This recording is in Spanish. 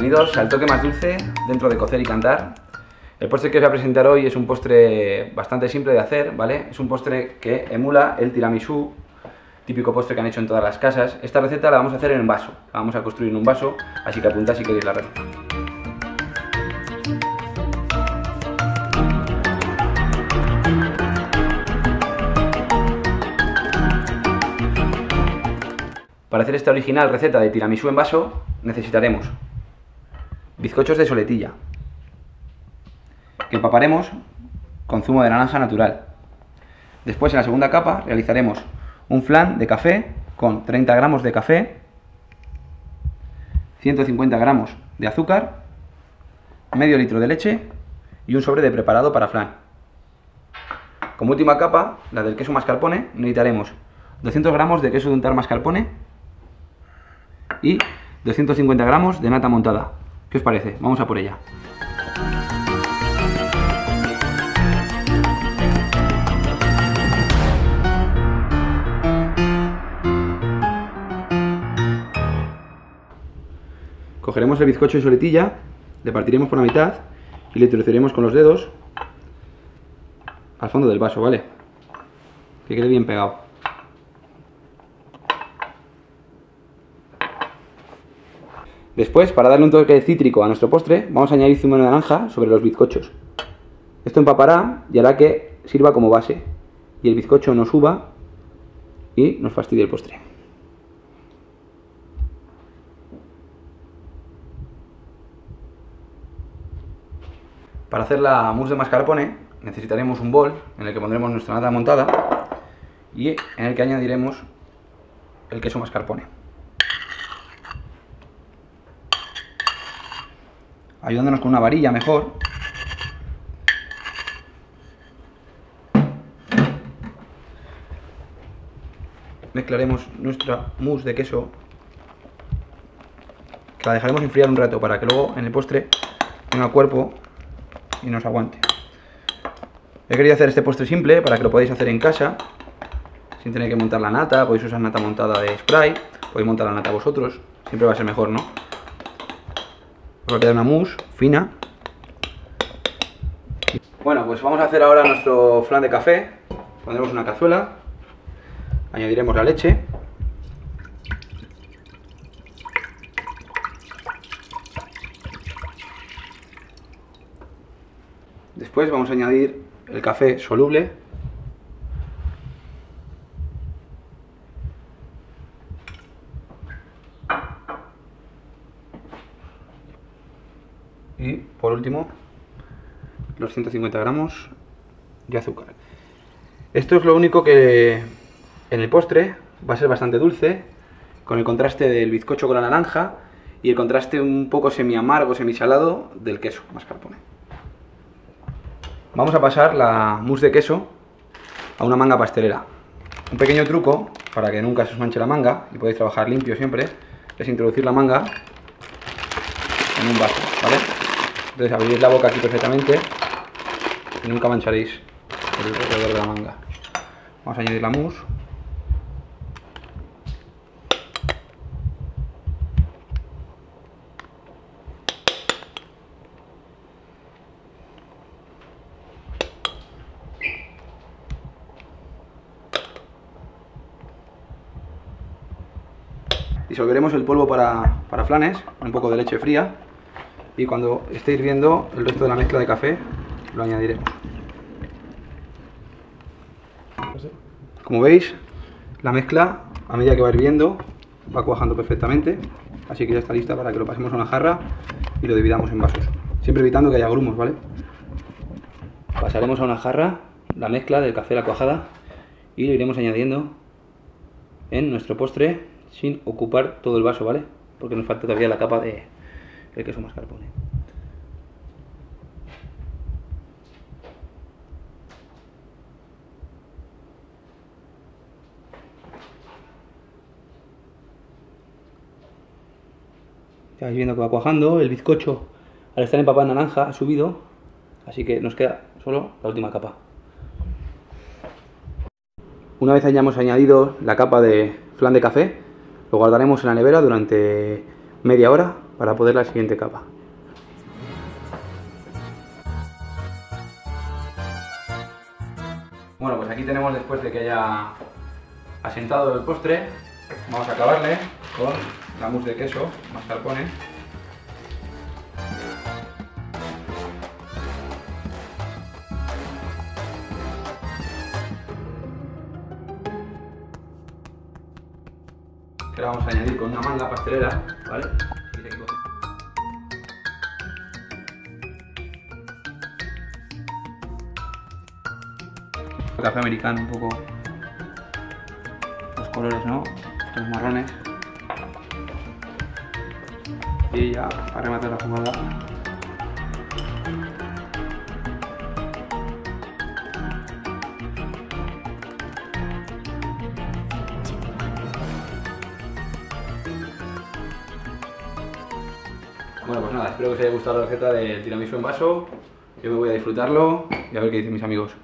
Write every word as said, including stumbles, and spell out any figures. Bienvenidos al Toque Más Dulce dentro de Cocer y Cantar. El postre que os voy a presentar hoy es un postre bastante simple de hacer, ¿vale? Es un postre que emula el tiramisú, típico postre que han hecho en todas las casas. Esta receta la vamos a hacer en un vaso, la vamos a construir en un vaso, así que apuntad si queréis la receta. Para hacer esta original receta de tiramisú en vaso necesitaremos bizcochos de soletilla que empaparemos con zumo de naranja natural. Después, en la segunda capa, realizaremos un flan de café con treinta gramos de café, ciento cincuenta gramos de azúcar, medio litro de leche y un sobre de preparado para flan. Como última capa, la del queso mascarpone, necesitaremos doscientos gramos de queso de untar mascarpone y doscientos cincuenta gramos de nata montada. ¿Qué os parece? Vamos a por ella. Cogeremos el bizcocho de soletilla, le partiremos por la mitad y le trocearemos con los dedos al fondo del vaso, ¿vale? Que quede bien pegado. Después, para darle un toque cítrico a nuestro postre, vamos a añadir zumo de naranja sobre los bizcochos. Esto empapará y hará que sirva como base y el bizcocho no suba y nos fastidie el postre. Para hacer la mousse de mascarpone necesitaremos un bol en el que pondremos nuestra nata montada y en el que añadiremos el queso mascarpone. Ayudándonos con una varilla mejor, mezclaremos nuestra mousse de queso, que la dejaremos enfriar un rato para que luego en el postre tenga cuerpo y nos aguante. He querido hacer este postre simple para que lo podáis hacer en casa sin tener que montar la nata. Podéis usar nata montada de spray, podéis montar la nata vosotros, siempre va a ser mejor, ¿no? Va a quedar una mousse fina. Bueno, pues vamos a hacer ahora nuestro flan de café. Pondremos una cazuela, añadiremos la leche, después vamos a añadir el café soluble, y por último los ciento cincuenta gramos de azúcar. Esto es lo único que en el postre va a ser bastante dulce, con el contraste del bizcocho con la naranja y el contraste un poco semi amargo, semi salado del queso mascarpone. Vamos a pasar la mousse de queso a una manga pastelera. Un pequeño truco para que nunca se os manche la manga y podéis trabajar limpio siempre es introducir la manga en un vaso, ¿vale? Entonces abrís la boca aquí perfectamente y nunca mancharéis el alrededor de la manga. Vamos a añadir la mousse. Disolveremos el polvo para, para flanes con un poco de leche fría. Y cuando esté hirviendo el resto de la mezcla de café lo añadiremos. Como veis, la mezcla a medida que va hirviendo va cuajando perfectamente, así que ya está lista para que lo pasemos a una jarra y lo dividamos en vasos, siempre evitando que haya grumos, ¿vale? Pasaremos a una jarra la mezcla del café, la cuajada, y lo iremos añadiendo en nuestro postre sin ocupar todo el vaso, ¿vale? Porque nos falta todavía la capa de el queso mascarpone. Estáis viendo que va cuajando, el bizcocho al estar empapado en naranja ha subido, así que nos queda solo la última capa. Una vez hayamos añadido la capa de flan de café, lo guardaremos en la nevera durante media hora para poner la siguiente capa. Bueno, pues aquí tenemos, después de que haya asentado el postre, vamos a acabarle con la mousse de queso, mascarpone. Que la vamos a añadir con una manga pastelera, ¿vale? Café americano, un poco los colores, ¿no? Estos marrones. Y ya para rematar la fumada. Bueno, pues nada, espero que os haya gustado la receta del tiramisú en vaso. Yo me voy a disfrutarlo y a ver qué dicen mis amigos.